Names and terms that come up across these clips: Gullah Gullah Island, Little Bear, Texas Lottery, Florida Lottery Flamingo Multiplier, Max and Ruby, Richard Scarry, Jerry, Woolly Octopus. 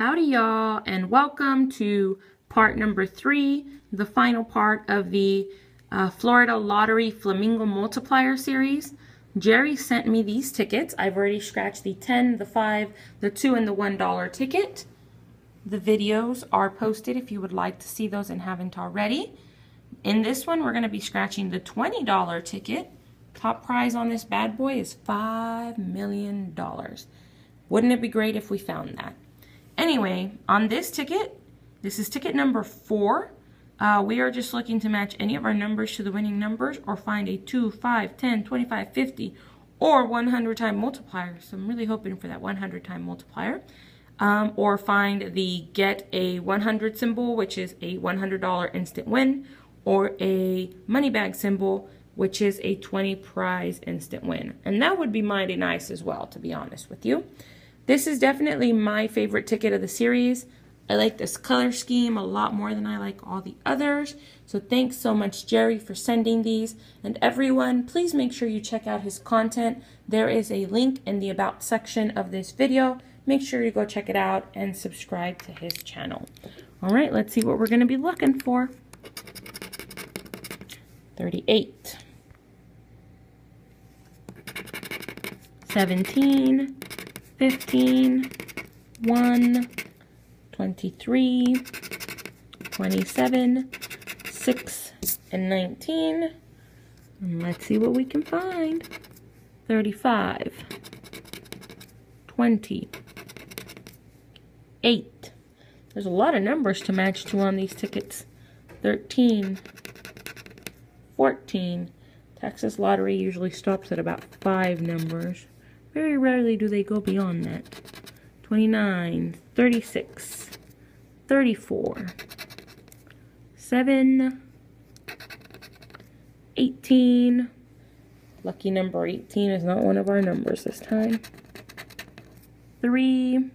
Howdy y'all, and welcome to part number 3, the final part of the Florida Lottery Flamingo Multiplier series. Jerry sent me these tickets. I've already scratched the 10, the 5, the 2, and the $1 ticket. The videos are posted if you would like to see those and haven't already. In this one, we're going to be scratching the $20 ticket. Top prize on this bad boy is $5 million. Wouldn't it be great if we found that? Anyway, on this ticket, this is ticket number 4. We are just looking to match any of our numbers to the winning numbers or find a 2, 5, 10, 25, 50, or 100-time multiplier. So I'm really hoping for that 100-time multiplier. Or find the get a 100 symbol, which is a $100 instant win, or a money bag symbol, which is a 20 prize instant win. And that would be mighty nice as well, to be honest with you. This is definitely my favorite ticket of the series. I like this color scheme a lot more than I like all the others. So thanks so much, Jerry, for sending these. And everyone, please make sure you check out his content. There is a link in the About section of this video. Make sure you go check it out and subscribe to his channel. All right, let's see what we're going to be looking for. 38. 17. 15, 1, 23, 27, 6, and 19. And let's see what we can find. 35, 20, 8. There's a lot of numbers to match to on these tickets. 13, 14. Texas Lottery usually stops at about 5 numbers. Very rarely do they go beyond that. 29, 36, 34, 7, 18. Lucky number 18 is not one of our numbers this time. 3,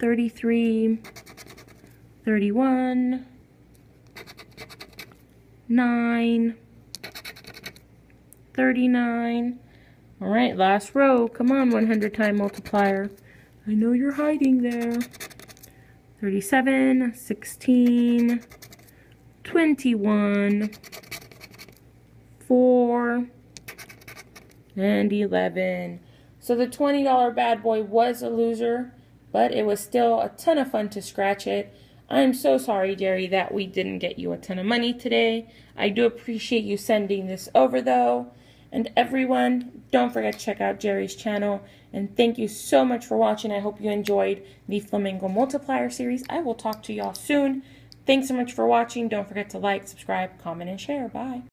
33, 31, 9, 39. All right, last row. Come on, 100-time multiplier. I know you're hiding there. 37, 16, 21, 4, and 11. So the $20 bad boy was a loser, but it was still a ton of fun to scratch it. I'm so sorry, Jerry, that we didn't get you a ton of money today. I do appreciate you sending this over, though. And everyone, don't forget to check out Jerry's channel. And thank you so much for watching. I hope you enjoyed the Flamingo Multiplier series. I will talk to y'all soon. Thanks so much for watching. Don't forget to like, subscribe, comment, and share. Bye.